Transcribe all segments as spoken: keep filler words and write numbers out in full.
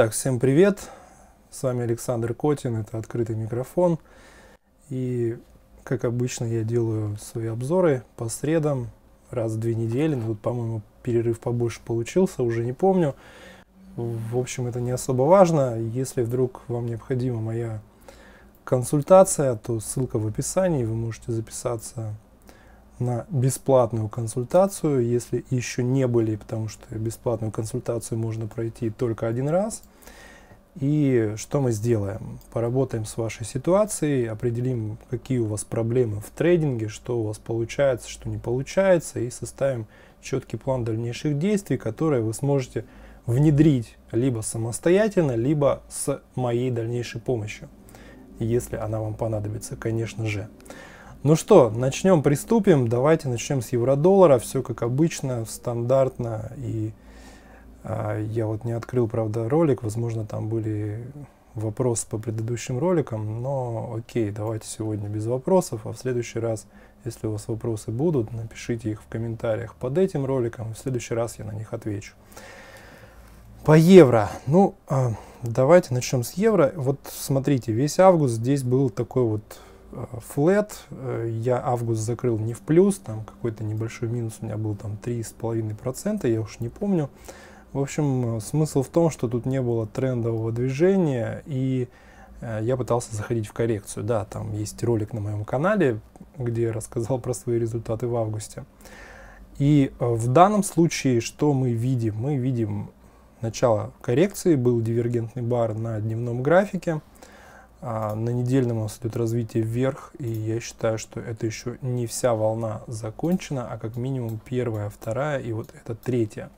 Итак, всем привет! С вами Александр Котин, это «Открытый микрофон». И, как обычно, я делаю свои обзоры по средам раз в две недели. Но тут, по-моему, перерыв побольше получился, уже не помню. В общем, это не особо важно. Если вдруг вам необходима моя консультация, то ссылка в описании, вы можете записаться на бесплатную консультацию, если еще не были, потому что бесплатную консультацию можно пройти только один раз. И что мы сделаем? Поработаем с вашей ситуацией, определим, какие у вас проблемы в трейдинге, что у вас получается, что не получается, и составим четкий план дальнейших действий, которые вы сможете внедрить либо самостоятельно, либо с моей дальнейшей помощью, если она вам понадобится, конечно же. Ну что, начнем, приступим. Давайте начнем с евро-доллара. Все как обычно, стандартно. И а, я вот не открыл, правда, ролик. Возможно, там были вопросы по предыдущим роликам. Но окей, давайте сегодня без вопросов. А в следующий раз, если у вас вопросы будут, напишите их в комментариях под этим роликом. В следующий раз я на них отвечу. По евро. Ну, а, давайте начнем с евро. Вот смотрите, весь август здесь был такой вот флэт. Я август закрыл не в плюс, там какой-то небольшой минус у меня был, там три с половиной процента, я уж не помню. В общем, смысл в том, что тут не было трендового движения, и я пытался заходить в коррекцию. Да, там есть ролик на моем канале, где я рассказал про свои результаты в августе. И в данном случае что мы видим? Мы видим начало коррекции, был дивергентный бар на дневном графике. А на недельном у нас идет развитие вверх, и я считаю, что это еще не вся волна закончена, а как минимум первая, вторая и вот это третья.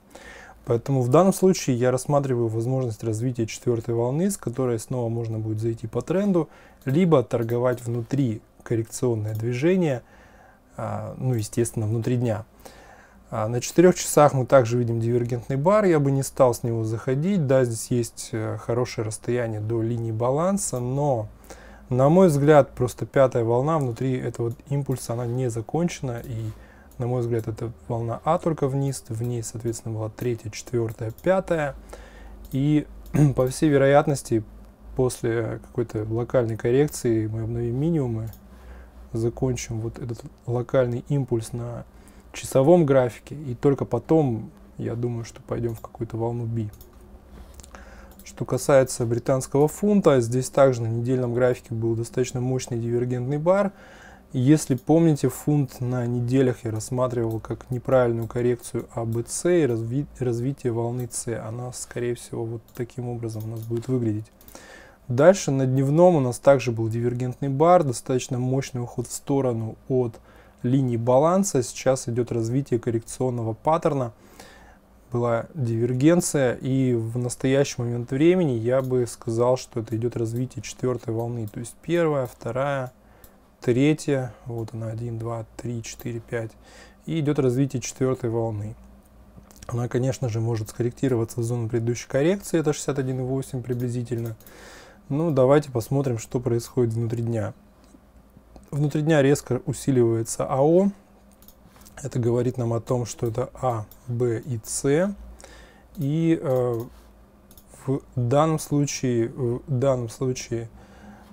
Поэтому в данном случае я рассматриваю возможность развития четвертой волны, с которой снова можно будет зайти по тренду, либо торговать внутри коррекционное движение, ну естественно внутри дня. На четырёх часах мы также видим дивергентный бар, я бы не стал с него заходить, да, здесь есть хорошее расстояние до линии баланса, но, на мой взгляд, просто пятая волна внутри этого импульса, она не закончена, и, на мой взгляд, это волна А только вниз, в ней, соответственно, была третья, четвертая, пятая, и, по всей вероятности, после какой-то локальной коррекции мы обновим минимумы, закончим вот этот локальный импульс на часовом графике, и только потом, я думаю, что пойдем в какую-то волну B. Что касается британского фунта, здесь также на недельном графике был достаточно мощный дивергентный бар. Если помните, фунт на неделях я рассматривал как неправильную коррекцию а бэ цэ и разви развитие волны С. Она, скорее всего, вот таким образом у нас будет выглядеть. Дальше на дневном у нас также был дивергентный бар, достаточно мощный уход в сторону от линии баланса, сейчас идет развитие коррекционного паттерна, была дивергенция, и в настоящий момент времени я бы сказал, что это идет развитие четвертой волны, то есть первая, вторая, третья, вот она один, два, три, четыре, пять, и идет развитие четвертой волны. Она, конечно же, может скорректироваться в зону предыдущей коррекции, это шестьдесят один и восемь приблизительно. Ну, давайте посмотрим, что происходит внутри дня. Внутри дня резко усиливается АО, это говорит нам о том, что это А, Б и С, и э, в данном случае, в данном случае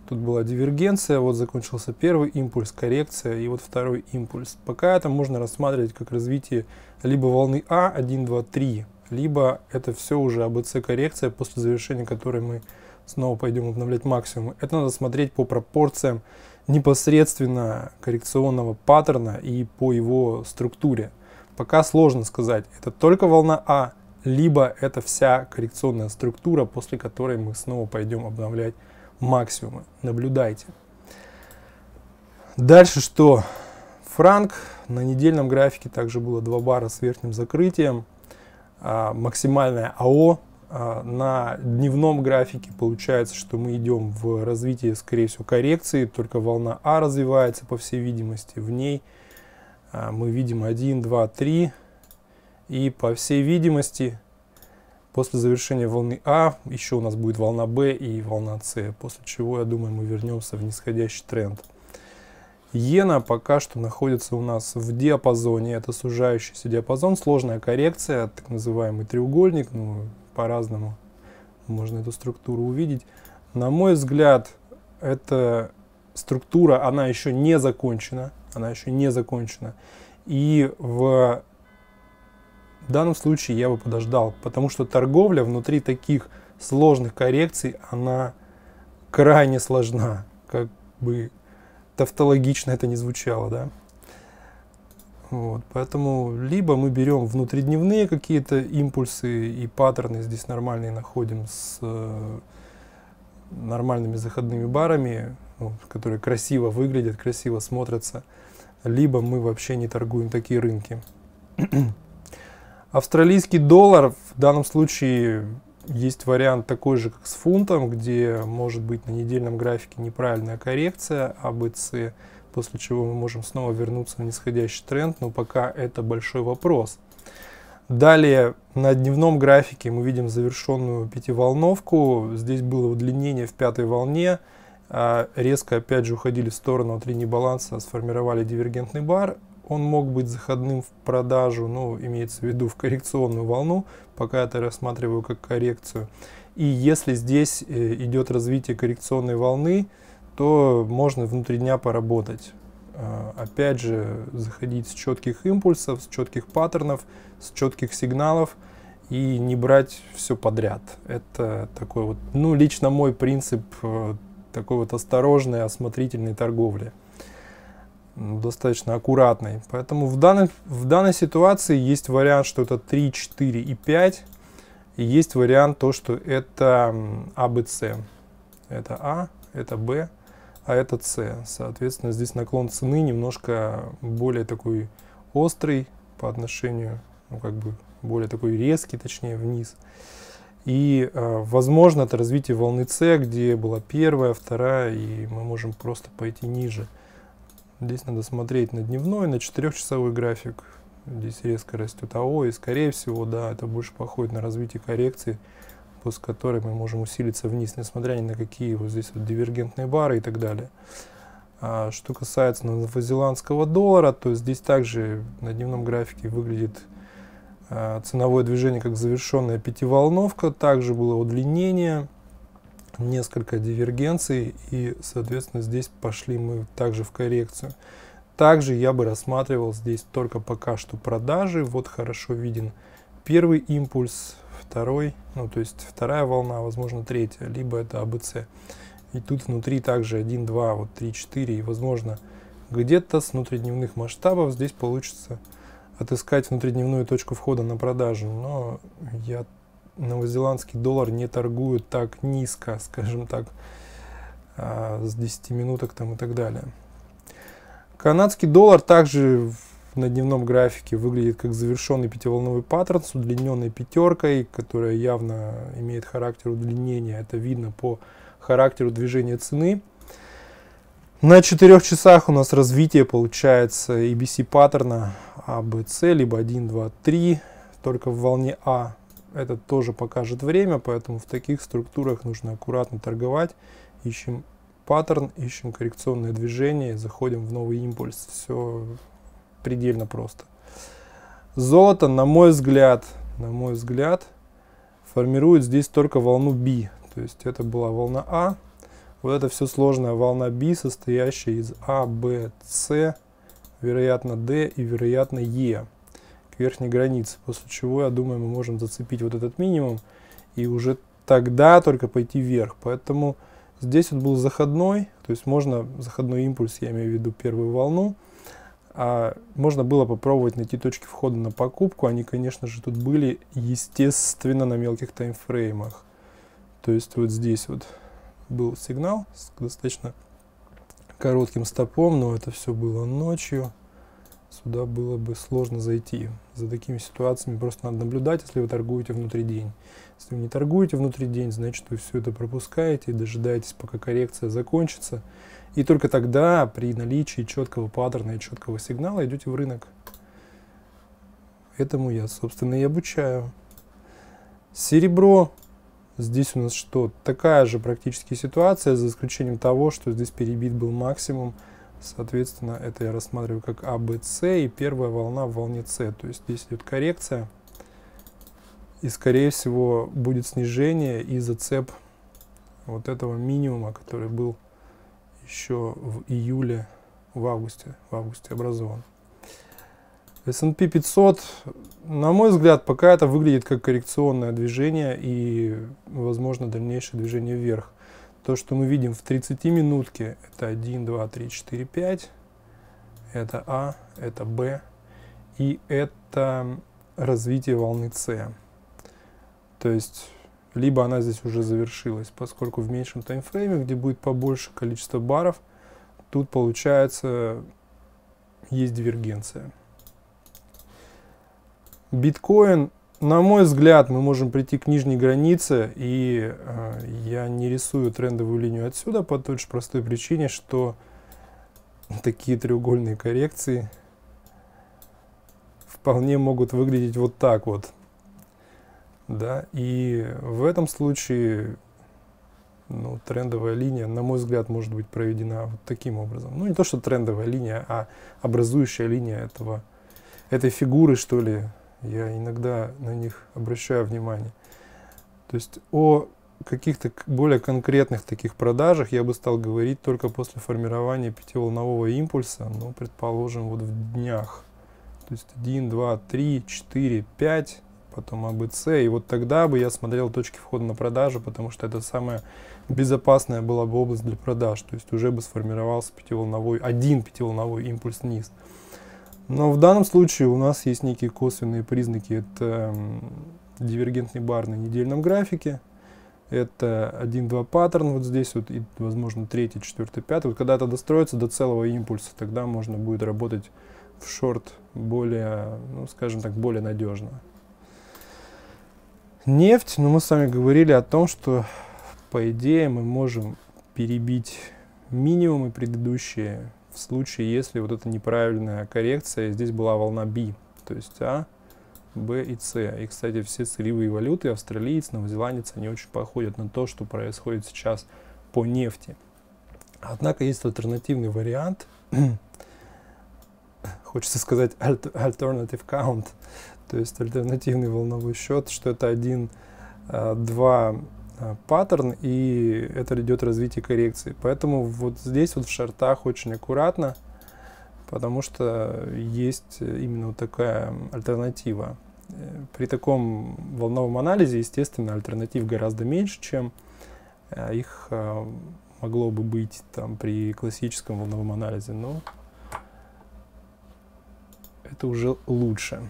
тут была дивергенция, вот закончился первый импульс, коррекция и вот второй импульс. Пока это можно рассматривать как развитие либо волны А, один, два, три, либо это все уже АБЦ коррекция, после завершения которой мы снова пойдем обновлять максимумы. Это надо смотреть по пропорциям непосредственно коррекционного паттерна и по его структуре. Пока сложно сказать, это только волна А, либо это вся коррекционная структура, после которой мы снова пойдем обновлять максимумы. Наблюдайте. Дальше что? Франк. На недельном графике также было два бара с верхним закрытием. А, максимальное АО. На дневном графике получается, что мы идем в развитие, скорее всего, коррекции, только волна А развивается, по всей видимости, в ней мы видим один, два, три, и, по всей видимости, после завершения волны А еще у нас будет волна Б и волна С, после чего, я думаю, мы вернемся в нисходящий тренд. Иена пока что находится у нас в диапазоне, это сужающийся диапазон, сложная коррекция, так называемый треугольник, ну, по-разному можно эту структуру увидеть. На мой взгляд, эта структура, она еще не закончена, она еще не закончена. И в данном случае я бы подождал, потому что торговля внутри таких сложных коррекций, она крайне сложна, как бы тавтологично это не звучало, да. Вот, поэтому либо мы берем внутридневные какие-то импульсы и паттерны здесь нормальные находим с э, нормальными заходными барами, ну, которые красиво выглядят, красиво смотрятся, либо мы вообще не торгуем такие рынки. Австралийский доллар в данном случае есть вариант такой же, как с фунтом, где может быть на недельном графике неправильная коррекция эй би си, после чего мы можем снова вернуться в нисходящий тренд, но пока это большой вопрос. Далее на дневном графике мы видим завершенную пятиволновку, здесь было удлинение в пятой волне, резко опять же уходили в сторону от линии баланса, сформировали дивергентный бар, он мог быть заходным в продажу, но имеется в виду в коррекционную волну, пока это рассматриваю как коррекцию. И если здесь идет развитие коррекционной волны, то можно внутри дня поработать. Опять же, заходить с четких импульсов, с четких паттернов, с четких сигналов и не брать все подряд. Это такой вот, ну, лично мой принцип такой вот осторожной, осмотрительной торговли. Достаточно аккуратной. Поэтому в данной, в данной ситуации есть вариант, что это три, четыре и пять. И есть вариант то, что это эй би си. Это А, это Б. А это С. Соответственно, здесь наклон цены немножко более такой острый по отношению, ну, как бы более такой резкий, точнее, вниз. И, э, возможно, это развитие волны С, где была первая, вторая, и мы можем просто пойти ниже. Здесь надо смотреть на дневной, на четырехчасовой график. Здесь резко растет АО, и, скорее всего, да, это больше походит на развитие коррекции, после которой мы можем усилиться вниз, несмотря ни на какие вот здесь вот дивергентные бары и так далее. А что касается новозеландского доллара, то здесь также на дневном графике выглядит а, ценовое движение как завершенная пятиволновка, также было удлинение, несколько дивергенций и, соответственно, здесь пошли мы также в коррекцию. Также я бы рассматривал здесь только пока что продажи, вот хорошо виден первый импульс, второй, ну то есть вторая волна, возможно третья, либо это эй би си. И тут внутри также один, два, вот три, четыре и возможно где-то с внутридневных масштабов здесь получится отыскать внутридневную точку входа на продажу. Но я новозеландский доллар не торгую так низко, скажем так, с десяти минуток там и так далее. Канадский доллар также на дневном графике выглядит как завершенный пятиволновый паттерн с удлиненной пятеркой, которая явно имеет характер удлинения. Это видно по характеру движения цены. На четырёх часах у нас развитие получается и би си паттерна эй би си, либо один, два, три, только в волне А. Это тоже покажет время, поэтому в таких структурах нужно аккуратно торговать. Ищем паттерн, ищем коррекционное движение, заходим в новый импульс. Все предельно просто. Золото, на мой взгляд, на мой взгляд, формирует здесь только волну B. То есть это была волна А. Вот это все сложная волна B, состоящая из А, Б, С, вероятно D и вероятно Е к верхней границе. После чего, я думаю, мы можем зацепить вот этот минимум и уже тогда только пойти вверх. Поэтому здесь вот был заходной, то есть можно заходной импульс, я имею в виду первую волну. А можно было попробовать найти точки входа на покупку, они, конечно же, тут были, естественно, на мелких таймфреймах. То есть вот здесь вот был сигнал с достаточно коротким стопом, но это все было ночью. Сюда было бы сложно зайти. За такими ситуациями просто надо наблюдать, если вы торгуете внутри день. Если вы не торгуете внутри день, значит, вы все это пропускаете и дожидаетесь, пока коррекция закончится. И только тогда, при наличии четкого паттерна и четкого сигнала, идете в рынок. Этому я, собственно, и обучаю. Серебро. Здесь у нас что? Такая же практически ситуация, за исключением того, что здесь перебит был максимум. Соответственно, это я рассматриваю как А, Б, С и первая волна в волне С. То есть здесь идет коррекция. И, скорее всего, будет снижение и зацеп вот этого минимума, который был еще в июле, в августе, в августе образован. эс энд пи пятьсот, на мой взгляд, пока это выглядит как коррекционное движение и, возможно, дальнейшее движение вверх. То, что мы видим в тридцатиминутке, это один, два, три, четыре, пять, это А, это Б, и это развитие волны С. То есть, либо она здесь уже завершилась, поскольку в меньшем таймфрейме, где будет побольше количество баров, тут, получается, есть дивергенция. Биткоин, на мой взгляд, мы можем прийти к нижней границе, и э, я не рисую трендовую линию отсюда по той же простой причине, что такие треугольные коррекции вполне могут выглядеть вот так вот. Да, и в этом случае, ну, трендовая линия, на мой взгляд, может быть проведена вот таким образом. Ну, не то, что трендовая линия, а образующая линия этого, этой фигуры, что ли. Я иногда на них обращаю внимание. То есть о каких-то более конкретных таких продажах я бы стал говорить только после формирования пятиволнового импульса, ну, предположим, вот в днях. То есть один, два, три, четыре, пять... потом АБЦ, и вот тогда бы я смотрел точки входа на продажу, потому что это самая безопасная была бы область для продаж, то есть уже бы сформировался пятиволновой, один пятиволновой импульс вниз. Но в данном случае у нас есть некие косвенные признаки, это дивергентный бар на недельном графике, это один-два паттерн вот здесь вот, и, возможно, третий, четвертый, пятый. Вот когда это достроится до целого импульса, тогда можно будет работать в шорт более, ну, скажем так, более надежно. Нефть, но мы с вами говорили о том, что по идее мы можем перебить минимумы предыдущие в случае, если вот эта неправильная коррекция, здесь была волна B, то есть А, Б и С. И, кстати, все сырьевые валюты, австралиец, новозеландец, они очень походят на то, что происходит сейчас по нефти. Однако есть альтернативный вариант, хочется сказать alternative count, то есть альтернативный волновой счет, что это один-два паттерн, и это идет развитие коррекции. Поэтому вот здесь вот в шортах очень аккуратно, потому что есть именно такая альтернатива. При таком волновом анализе, естественно, альтернатив гораздо меньше, чем их могло бы быть там при классическом волновом анализе, но это уже лучше.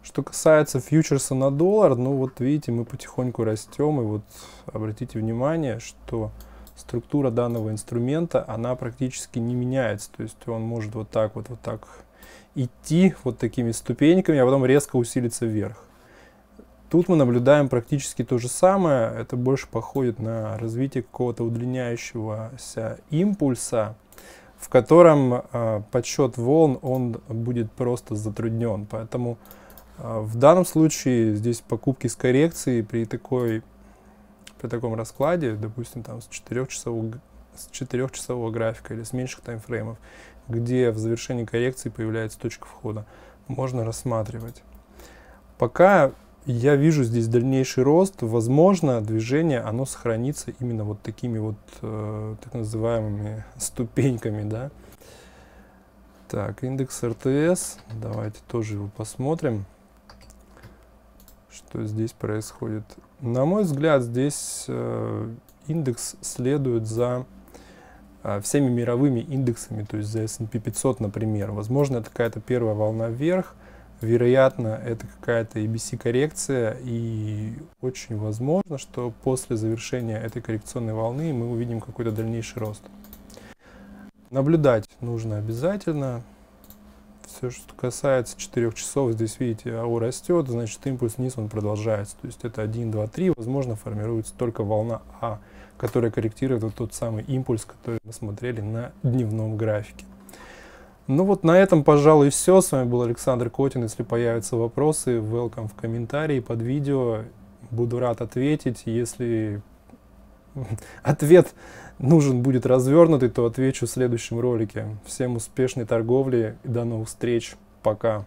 Что касается фьючерса на доллар, ну вот видите, мы потихоньку растем, и вот обратите внимание, что структура данного инструмента, она практически не меняется, то есть он может вот так вот, вот так идти, вот такими ступеньками, а потом резко усилиться вверх. Тут мы наблюдаем практически то же самое, это больше походит на развитие какого-то удлиняющегося импульса, в котором э, подсчет волн, он будет просто затруднен, поэтому... В данном случае здесь покупки с коррекцией при, такой, при таком раскладе, допустим, там, с четырёхчасового, с четырёхчасового графика или с меньших таймфреймов, где в завершении коррекции появляется точка входа, можно рассматривать. Пока я вижу здесь дальнейший рост, возможно, движение, оно сохранится именно вот такими вот э, так называемыми ступеньками, да. Так, индекс эр тэ эс, давайте тоже его посмотрим. Что здесь происходит? На мой взгляд, здесь э, индекс следует за э, всеми мировыми индексами, то есть за эс энд пи пятьсот, например. Возможно, это какая-то первая волна вверх, вероятно, это какая-то и би си-коррекция, и очень возможно, что после завершения этой коррекционной волны мы увидим какой-то дальнейший рост. Наблюдать нужно обязательно. Все, что касается четырёх часов, здесь, видите, АО растет, значит, импульс вниз, он продолжается. То есть это один, два, три, возможно, формируется только волна А, которая корректирует вот тот самый импульс, который мы смотрели на дневном графике. Ну вот на этом, пожалуй, все. С вами был Александр Котин. Если появятся вопросы, welcome в комментарии под видео. Буду рад ответить. Если ответ нужен будет развернутый, то отвечу в следующем ролике. Всем успешной торговли и до новых встреч. Пока.